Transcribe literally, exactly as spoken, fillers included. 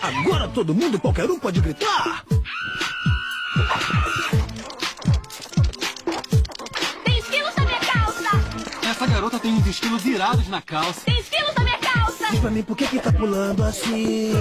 Agora todo mundo, qualquer um pode gritar. Tem esquilos na minha calça. Essa garota tem uns esquilos irados na calça. Tem esquilos na minha calça. Diz pra mim por que que tá pulando assim.